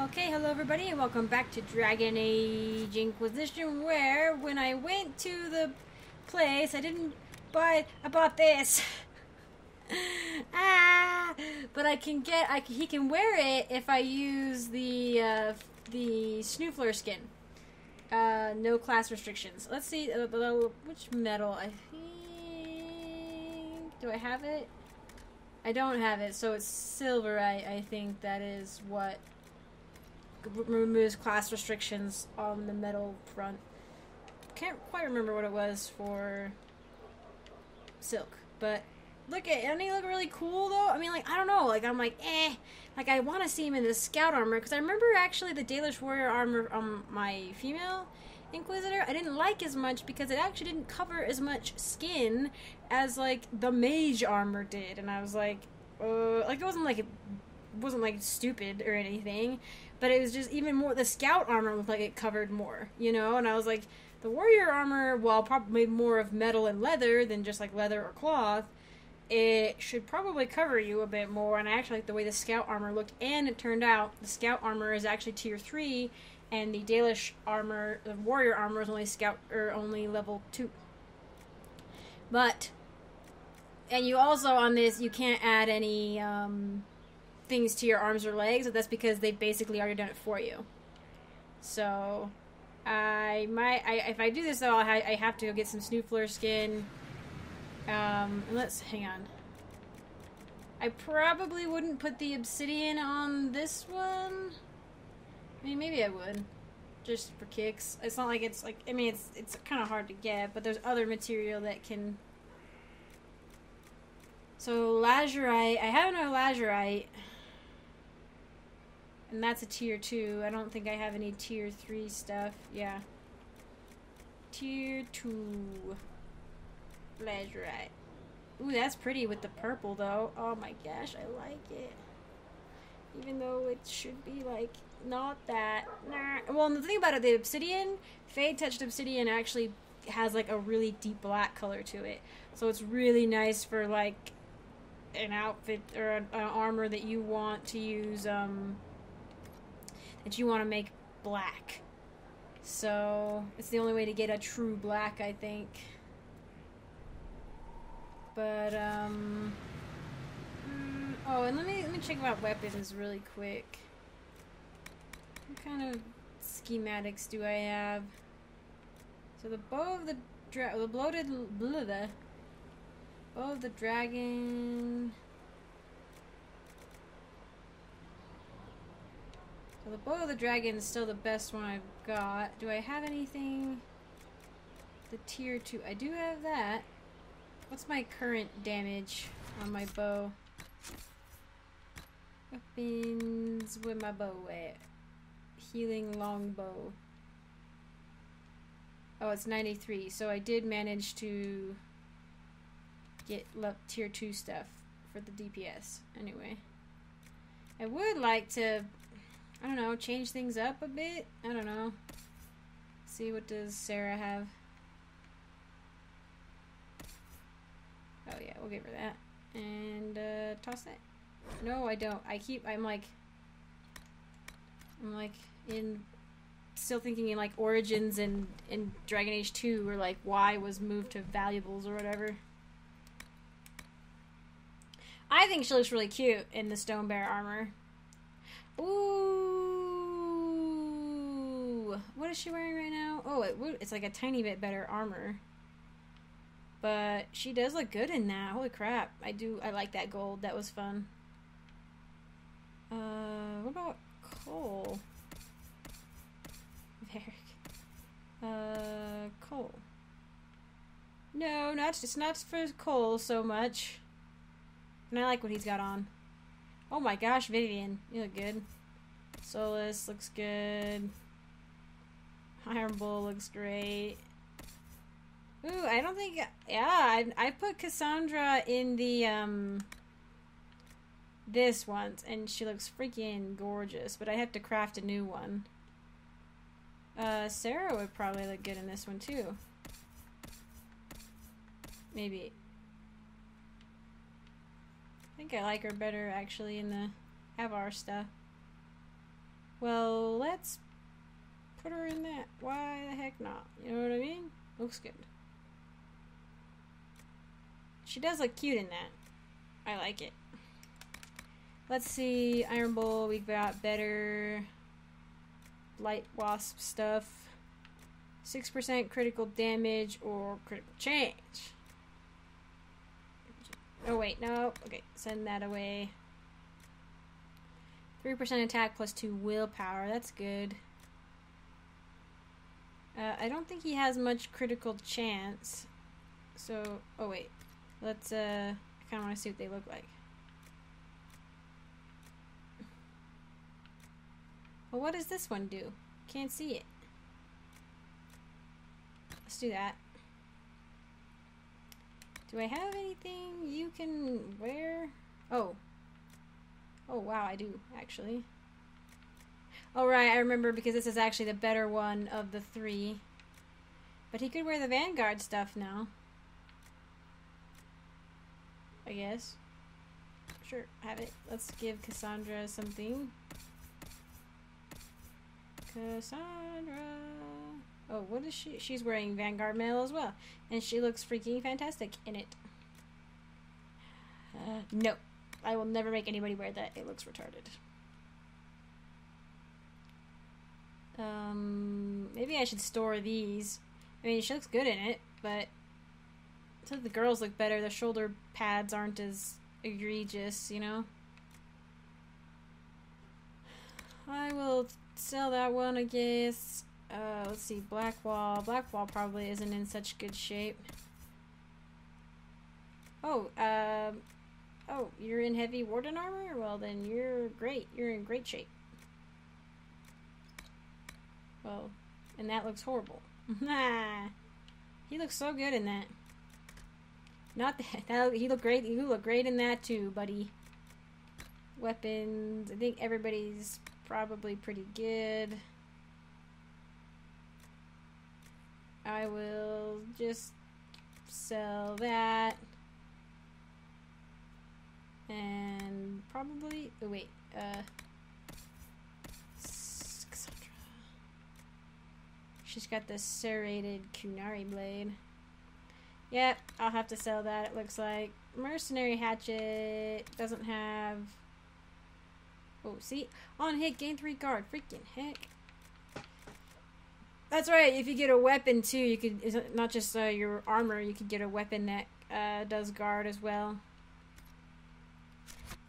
Okay, hello everybody and welcome back to Dragon Age Inquisition, where when I went to the place I didn't buy about this. But I can get he can wear it if I use the Snoufleur skin. No class restrictions. Let's see which metal I think. Do I have it? I don't have it, so it's Silverite. I think that is what removes class restrictions on the metal front. Can't quite remember what it was for silk, but look at, doesn't he look really cool though? I mean, like, I don't know, like, I'm like, eh, like, I want to see him in this scout armor, because I remember actually the Dalish warrior armor on my female Inquisitor I didn't like as much, because it actually didn't cover as much skin as like the mage armor did, and I was like, like, it wasn't like stupid or anything, but it was just even more, the scout armor looked like it covered more, you know, and I was like, the warrior armor, while probably more of metal and leather than just like leather or cloth, it should probably cover you a bit more. And I actually like the way the scout armor looked, and it turned out the scout armor is actually tier 3, and the Dalish armor, the warrior armor, is only scout, or only level 2. But, and you also on this, you can't add any things to your arms or legs, but that's because they've basically already done it for you. So, if I do this though, I have to go get some Snoufleur skin. Let's, hang on. I probably wouldn't put the obsidian on this one. I mean, maybe I would, just for kicks. It's not like it's like, I mean, it's kind of hard to get, but there's other material that can. So Lazurite, I have no Lazurite. And that's a tier 2. I don't think I have any tier 3 stuff. Yeah. Tier 2. Lazurite. Ooh, that's pretty with the purple though. Oh my gosh, I like it. Even though it should be like not that. Nah. Well, the thing about it, the obsidian, Fade Touched Obsidian actually has like a really deep black color to it. So it's really nice for like an outfit or an armor that you want to use, that you want to make black. So it's the only way to get a true black, I think. But oh, and let me check about weapons really quick. What kind of schematics do I have? So the bow of the bloated, bow of the dragon. So the bow of the dragon is still the best one I've got. Do I have anything? The tier 2. I do have that. What's my current damage on my bow? Weapons, with my bow at? Healing longbow. Oh, it's 93, so I did manage to get tier 2 stuff for the DPS, anyway. I would like to, I don't know, change things up a bit? I don't know. See, what does Sarah have? Oh yeah, we'll give her that. And, toss that. No, I don't. I'm like, in... still thinking in like Origins and in Dragon Age 2, where like Y was moved to valuables or whatever. I think she looks really cute in the Stone Bear armor. Ooh, what is she wearing right now? Oh, it's like a tiny bit better armor, but she does look good in that. Holy crap! I like that gold. That was fun. What about coal? Coal. No, it's not for coal so much. And I like what he's got on. Oh my gosh, Vivian, you look good. Solus looks good. Iron Bull looks great. Ooh, I don't think. Yeah, I put Cassandra in the this once, and she looks freaking gorgeous. But I have to craft a new one. Sarah would probably look good in this one too. Maybe. I think I like her better actually in the Avar stuff. Well, let's put her in that. Why the heck not? You know what I mean? Looks good. She does look cute in that. I like it. Let's see. Iron Bowl. We got better light wasp stuff. 6% critical damage or critical change. Oh, wait. No. Okay. Send that away. 3% attack plus 2 willpower. That's good. I don't think he has much critical chance. So, oh, wait. Let's, I kind of want to see what they look like. Well, what does this one do? Can't see it. Let's do that. Do I have anything you can wear? Oh. Oh, wow, I do, actually. Oh, right, I remember because this is actually the better one of the three. But he could wear the Vanguard stuff now. I guess. Sure, have it. Let's give Cassandra something. Cassandra. Oh, what is she? She's wearing Vanguard mail as well. And she looks freaking fantastic in it. No. I will never make anybody wear that. It looks retarded. Maybe I should store these. I mean, she looks good in it, but some of the girls look better. The shoulder pads aren't as egregious, you know? I will sell that one, I guess. Let's see, Blackwall. Blackwall probably isn't in such good shape. Oh, oh, you're in heavy warden armor? Well, then you're great. You're in great shape. Well, and that looks horrible. He looks so good in that. Not that, he looked great. You look great in that too, buddy. Weapons. I think everybody's probably pretty good. I will just sell that. And probably, oh wait, Cassandra. She's got the serrated Qunari blade. Yep, I'll have to sell that, it looks like. Mercenary hatchet doesn't have, oh, see? On hit, gain 3 guard, freaking heck. That's right, if you get a weapon too, you could, not just your armor, you could get a weapon that does guard as well.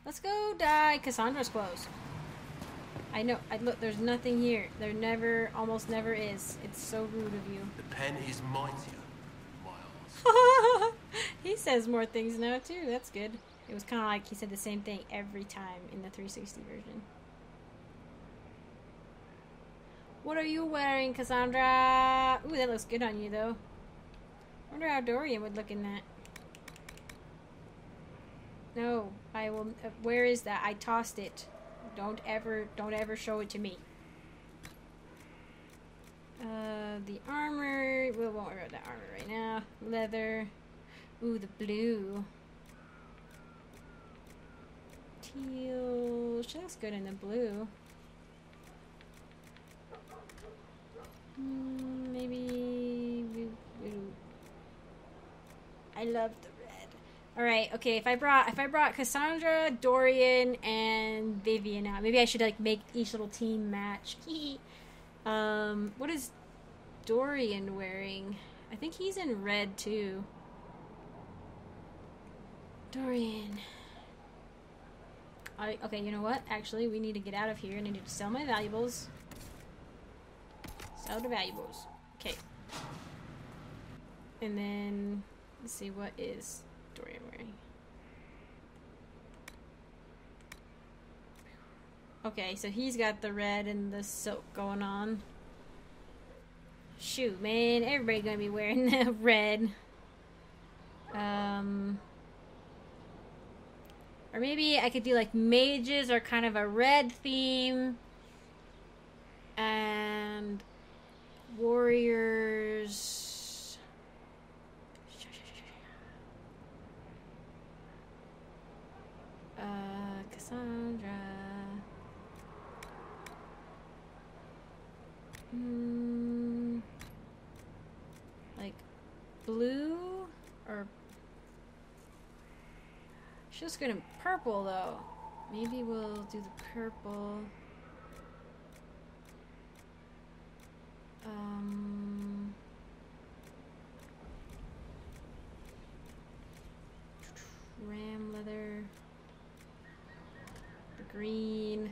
Let's go dye Cassandra's clothes. I know. Look, there's nothing here. There never, almost never is. It's so rude of you. The pen is mightier, Miles. He says more things now, too. That's good. It was kind of like he said the same thing every time in the 360 version. What are you wearing, Cassandra? Ooh, that looks good on you, though. I wonder how Dorian would look in that. No, I will. Where is that? I tossed it. Don't ever show it to me. The armor. We won't wear that armor right now. Leather. Ooh, the blue. Teal. She looks good in the blue. Maybe. I love the. Alright, okay, if I brought Cassandra, Dorian, and Vivian out, maybe I should, like, make each little team match. What is Dorian wearing? I think he's in red, too. Dorian. Okay, you know what? Actually, we need to get out of here, and I need to sell my valuables. Sell the valuables. Okay. And then, let's see, what is... Dorian wearing. Okay, so he's got the red and the silk going on. Shoot, man, everybody's gonna be wearing the red. Or maybe I could do like mages or kind of a red theme. And warriors. Cassandra. Like blue or she's gonna purple though. Maybe we'll do the purple. Ram leather, the green.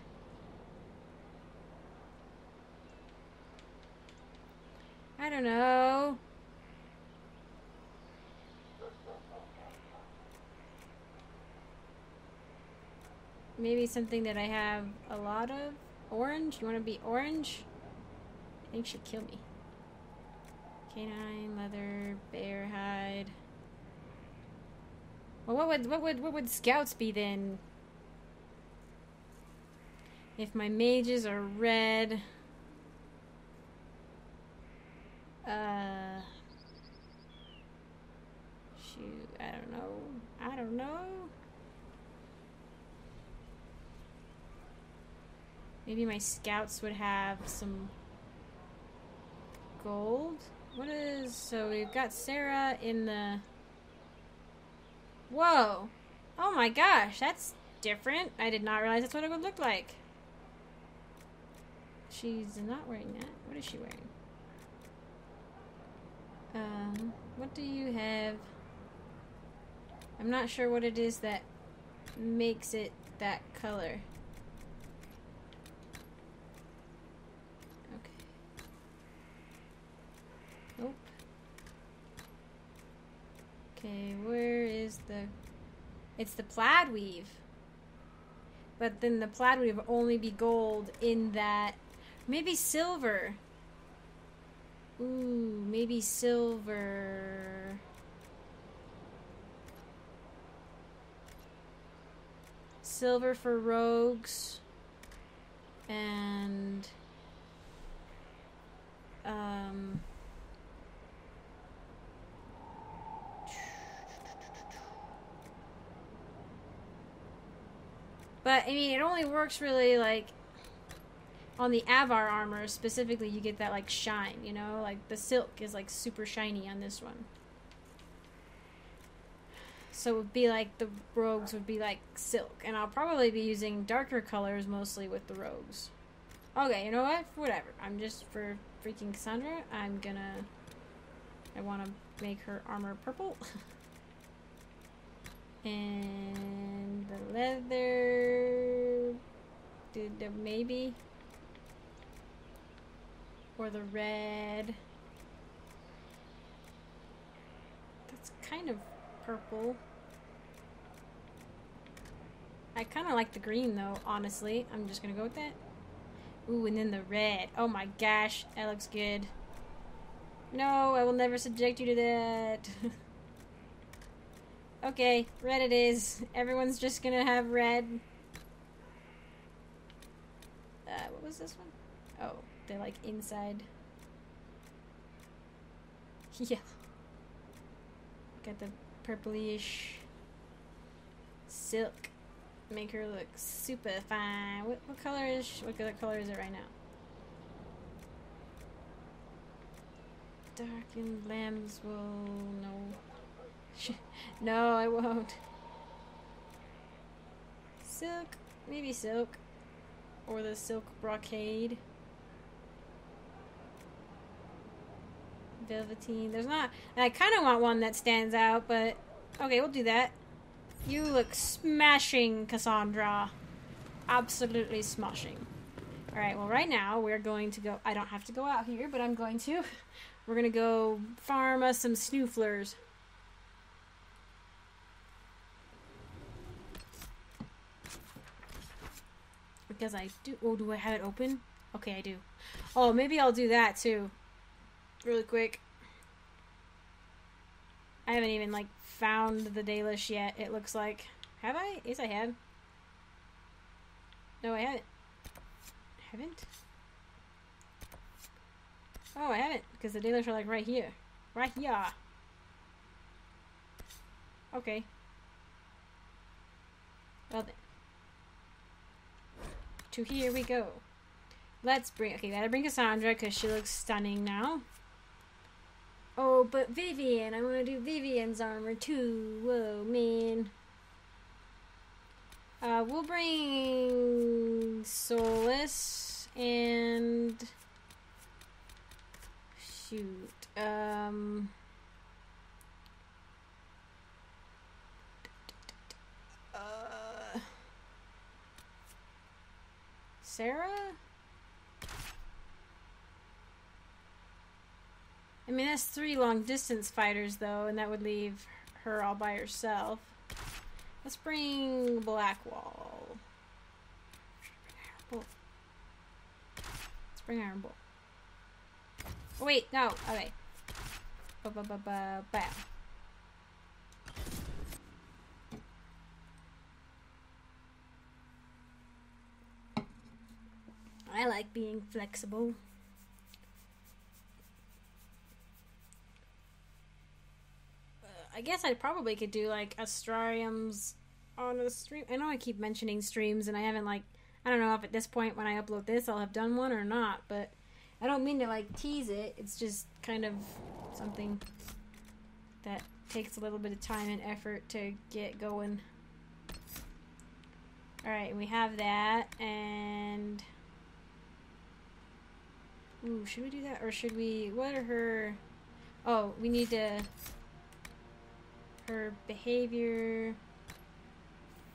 I don't know. Maybe something that I have a lot of. Orange? You want to be orange? I think she'd kill me. Canine, leather, bear hide. Well, what would scouts be then? If my mages are red, shoot, I don't know. Maybe my scouts would have some gold. What is, so we've got Sarah in the, whoa, oh my gosh, that's different. I did not realize that's what it would look like. She's not wearing that. What is she wearing? What do you have? I'm not sure what it is that makes it that color. Okay. Nope. Okay, where is the... It's the plaid weave. But then the plaid weave will only be gold in that... Maybe silver. Ooh, maybe silver. Silver for rogues. And... But, I mean, it only works really, like, on the Avar armor, specifically, you get that, like, shine, you know? Like, the silk is, like, super shiny on this one. So it would be, like, the rogues would be, like, silk. And I'll probably be using darker colors mostly with the rogues. Okay, you know what? Whatever. I'm just, for freaking Cassandra, I'm gonna... I want to make her armor purple. And the leather, the maybe, or the red. That's kind of purple. I kind of like the green though, honestly. I'm just gonna go with that. Ooh, and then the red. Oh my gosh, that looks good. No, I will never subject you to that. Okay, red it is. Everyone's just gonna have red. What was this one? Oh, they're like inside. Yeah. Got the purplish silk. Make her look super fine. What color is she? What other color is it right now? Darkened lambs will no. No, I won't. Silk. Maybe silk. Or the silk brocade. Velveteen. There's not... I kind of want one that stands out, but... Okay, we'll do that. You look smashing, Cassandra. Absolutely smashing. Alright, well right now we're going to go... I don't have to go out here, but I'm going to. We're going to go farm us some Snoufleurs. Because I do. Oh, do I have it open? Okay, I do. Oh, maybe I'll do that too. Really quick. I haven't even like found the Dalish yet. It looks like. Have I? Yes, I have. No, I haven't. Haven't? Oh, I haven't, because the Dalish are like right here, right here. Okay. Well then. To here we go. Let's bring... Okay, gotta bring Cassandra because she looks stunning now. Oh, but Vivian. I want to do Vivian's armor too. Whoa, man. We'll bring Solus and... Shoot. Sarah? I mean, that's 3 long-distance fighters, though, and that would leave her all by herself. Let's bring Blackwall. Let's bring Iron Bolt. Oh, wait, no. Okay. Ba-ba-ba-ba-ba. I like being flexible. I guess I probably could do, like, astrariums on a stream. I know I keep mentioning streams, and I haven't, like... I don't know if at this point when I upload this I'll have done one or not, but... I don't mean to, like, tease it. It's just kind of something that takes a little bit of time and effort to get going. Alright, we have that, and... Ooh, should we do that? Or should we... What are her... Oh, we need to... Her behavior,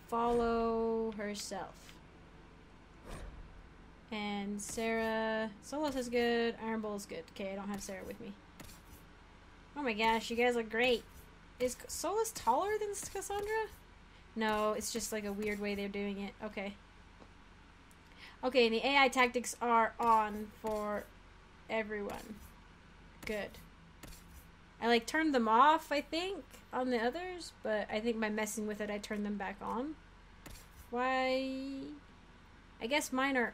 follow herself. And Sarah, Solos is good, Iron Bowl is good. Okay, I don't have Sarah with me. Oh my gosh, you guys look great. Is Solos taller than Cassandra? No, it's just like a weird way they're doing it. Okay. Okay, and the AI tactics are on for everyone. Good. I like turned them off, I think, on the others, but I think by messing with it, I turned them back on. Why? I guess mine are,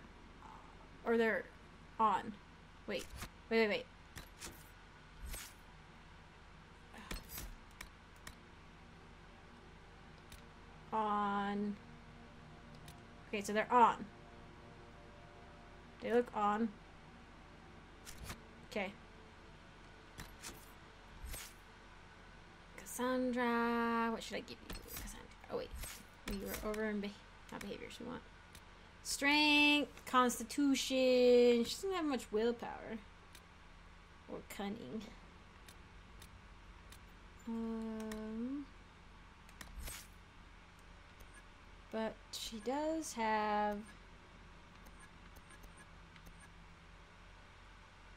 or they're on. Wait, wait, wait, wait. On. Okay, so they're on. They look on. Okay. Cassandra, what should I give you? Cassandra. Oh wait, we were over in not behaviors we want. Strength, constitution. She doesn't have much willpower or cunning. But she does have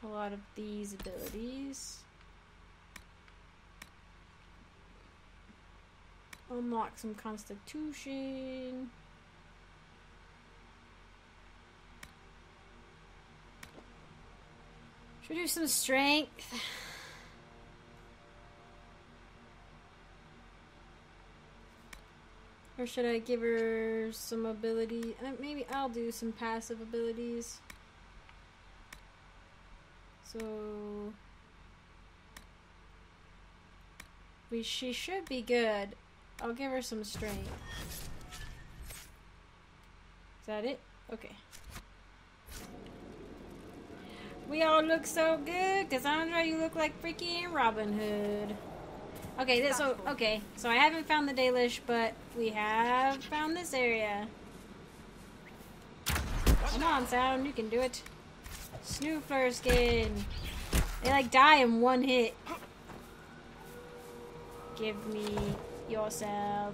a lot of these abilities. Unlock some constitution. Should we do some strength? Or should I give her some ability? Maybe I'll do some passive abilities. So... She should be good. I'll give her some strength. Is that it? Okay. We all look so good. Cassandra, you look like freaking Robin Hood. Okay, so I haven't found the Dalish, but we have found this area. Come on, Sound, you can do it. Snoufleur skin. They like die in one hit. Give me... yourself.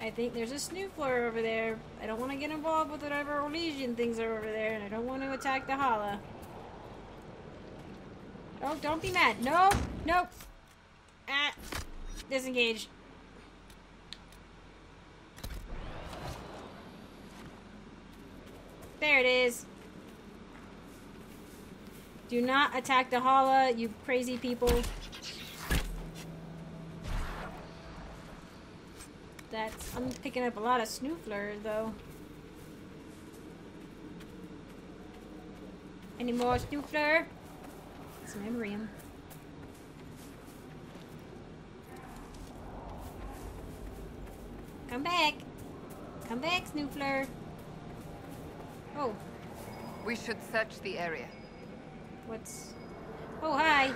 I think there's a Snoufleur over there. I don't want to get involved with whatever Orlesian things are over there, and I don't want to attack the Hala. Oh, don't be mad. Nope. Nope. Ah. Disengage. There it is. Do not attack the Hala, you crazy people. I'm picking up a lot of Snoufleur, though. Any more Snoufleur? It's memorium. Come back. Come back, Snoufleur. Oh. We should search the area. What's... Oh, hi.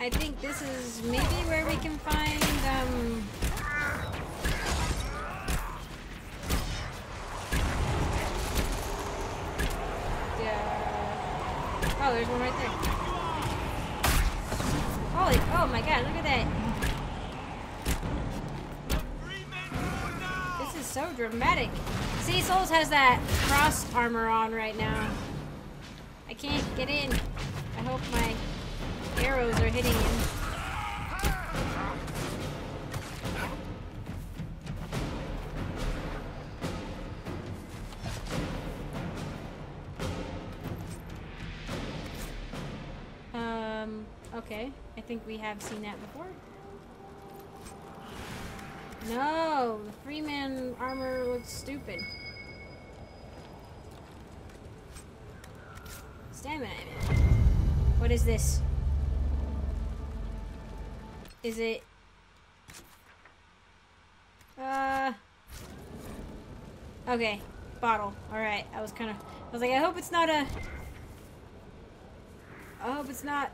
I think this is maybe where we can find, yeah. Oh, there's one right there. Holy... Oh my god, look at that. This is so dramatic. See, Souls has that frost armor on right now. I can't get in. I hope my... arrows are hitting him. Okay. I think we have seen that before. No! The Freeman armor looks stupid. Stamina, I mean. What is this? Is it... Okay. Bottle. Alright. I was kind of... I was like, I hope it's not a... I hope it's not...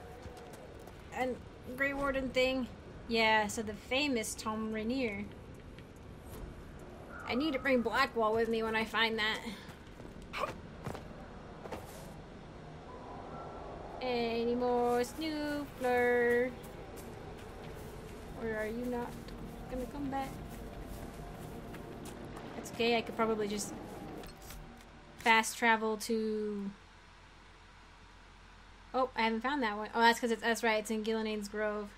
a Gray Warden thing. Yeah, so the famous Tom Rainier. I need to bring Blackwall with me when I find that. Any more Snoufleur? Or are you not gonna come back? That's okay, I could probably just fast travel to... Oh, I haven't found that one. Oh, that's because it's... that's right, it's in Gillanane's Grove.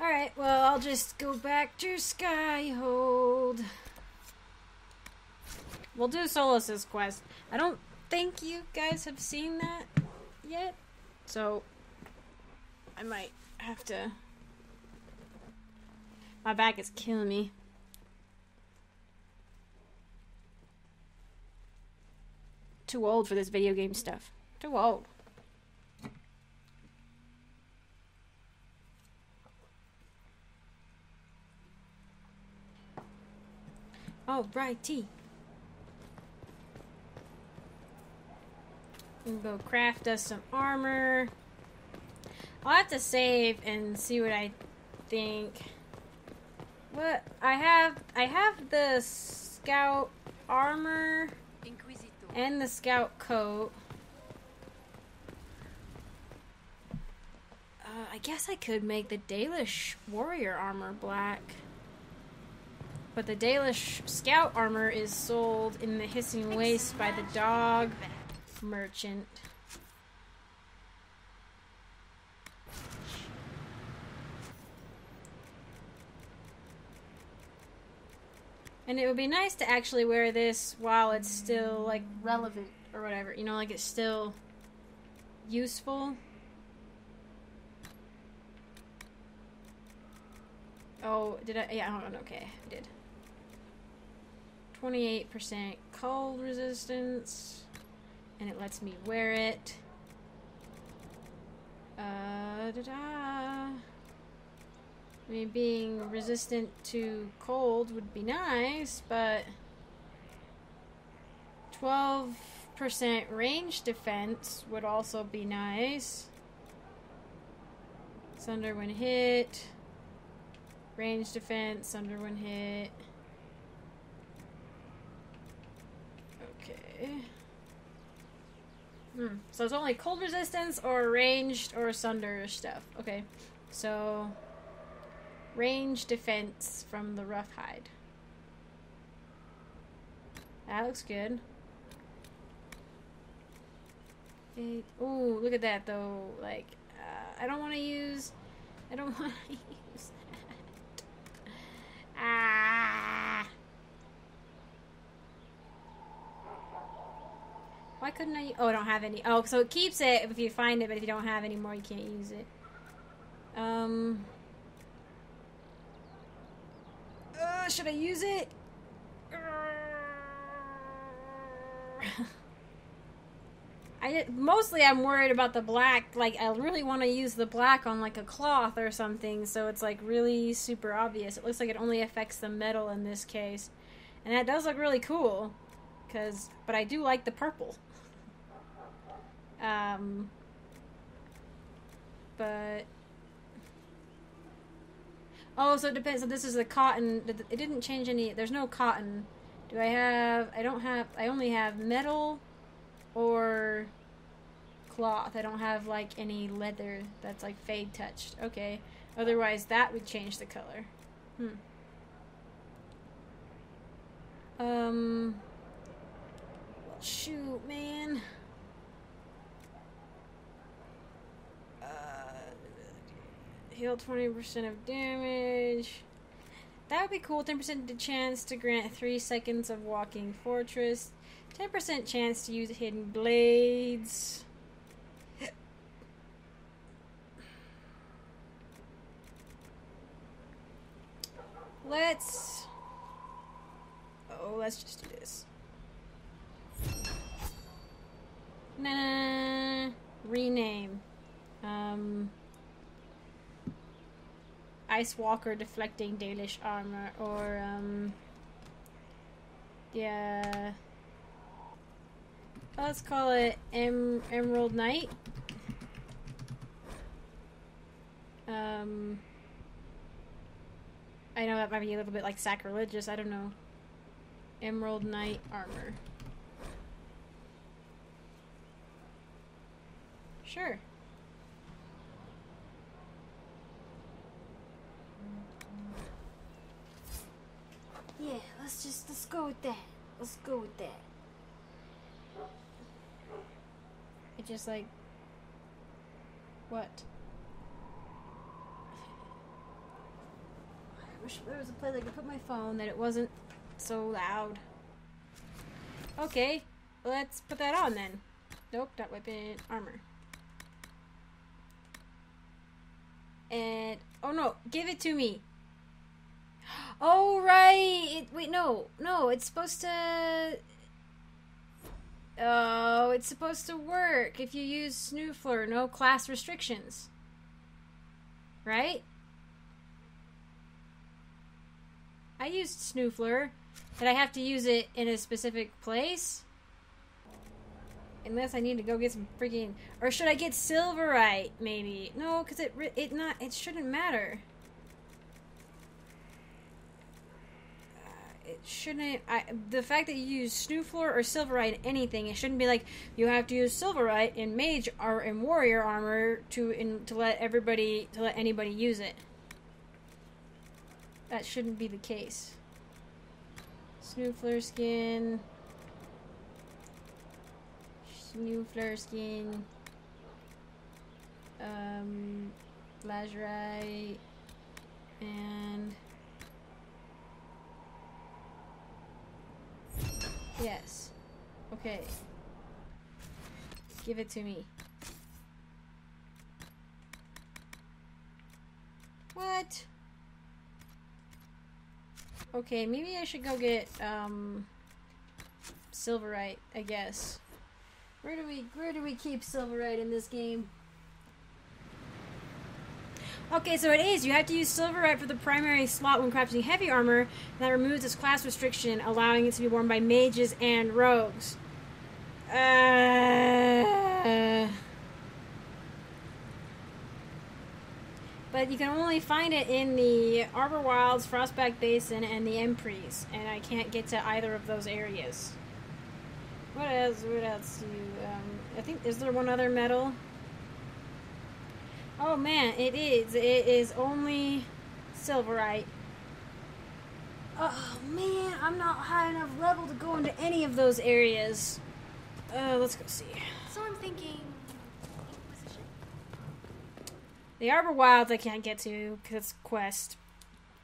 Alright, well, I'll just go back to Skyhold. We'll do Solus's quest. I don't think you guys have seen that yet, so I might have to... My back is killing me. Too old for this video game stuff. Too old. Oh, righty. We'll go craft us some armor. I'll have to save and see what I think. What I have the scout armor and the scout coat. I guess I could make the Dalish warrior armor black, but the Dalish scout armor is sold in the Hissing Waste by the dog merchant. And it would be nice to actually wear this while it's still, like, relevant or whatever. You know, like, it's still useful. Oh, did I? Yeah, hold on. Okay, I did. 28% cold resistance. And it lets me wear it. Da-da! I mean, being resistant to cold would be nice, but 12% range defense would also be nice. Thunder when hit. Range defense, thunder when hit. Okay. So it's only cold resistance or ranged or thunder stuff. Okay. So... range defense from the rough hide. That looks good. Oh, look at that though. Like, I don't want to use... I don't want to use that. Ah! Why couldn't I? Oh, I don't have any. Oh, so it keeps it if you find it, but if you don't have any more, you can't use it. Should I use it? Mostly I'm worried about the black. Like, I really want to use the black on, like, a cloth or something, so it's, like, really super obvious. It looks like it only affects the metal in this case. And that does look really cool, because, but I do like the purple. But... Oh, so it depends. So this is the cotton. It didn't change any. There's no cotton. Do I have... I don't have... I only have metal... or cloth. I don't have like any leather that's like fade touched. Okay. Otherwise that would change the color. Well, shoot, man. Heal 20% of damage. That would be cool. 10% chance to grant 3 seconds of walking fortress. 10% chance to use hidden blades. Let's... Oh, let's just do this. Nah. Rename. Ice Walker deflecting Dalish armor, or yeah. Let's call it Emerald Knight. I know that might be a little bit like sacrilegious, I don't know. Emerald Knight armor. Sure. Yeah, let's go with that. Let's go with that. It just like what? I wish there was a place I could put my phone that it wasn't so loud. Okay, let's put that on then. Nope, not weapon, armor. And oh no, give it to me. Oh right, wait, no, it's supposed to. Oh, it's supposed to work if you use Snoufleur, no class restrictions. Right? I used Snoufleur. Did I have to use it in a specific place? Unless I need to go get some freaking... Or should I get Silverite, maybe? No, because it shouldn't matter. It shouldn't... the fact that you use Snoufleur or Silverite in anything, it shouldn't be like, you have to use Silverite in mage or in warrior armor to let anybody use it. That shouldn't be the case. Snoufleur skin. Snoufleur skin. Lazurite. And... Yes. Okay. Give it to me. What? Okay, maybe I should go get, Silverite, I guess. Where do we keep Silverite in this game? Okay, so it is. You have to use Silverite for the primary slot when crafting heavy armor, and that removes its class restriction, allowing it to be worn by mages and rogues. But you can only find it in the Arbor Wilds, Frostback Basin, and the Emprise, and I can't get to either of those areas. What else do you, I think, is there one other metal? Oh man, it is. It is only Silverite. Oh man, I'm not high enough level to go into any of those areas. Let's go see. So I'm thinking Inquisition. The Arbor Wilds I can't get to because it's quest.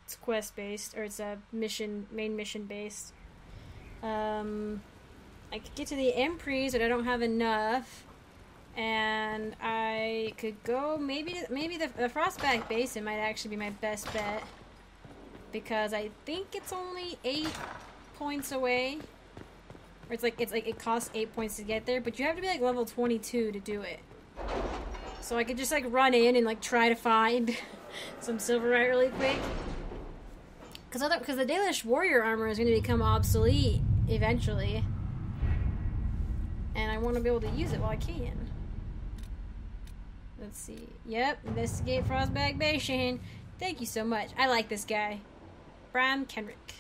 It's quest based, or it's a main mission based. I could get to the Emprise, but I don't have enough. And I could go maybe the Frostback Basin might actually be my best bet, because I think it's only 8 points away. Or it's like it costs 8 points to get there, but you have to be like level 22 to do it. So I could just like run in and like try to find some Silverite really quick. Because the Dalish warrior armor is going to become obsolete eventually. And I want to be able to use it while I can. Let's see. Yep, investigate Frostback Basin. Thank you so much. I like this guy. Bram Kendrick.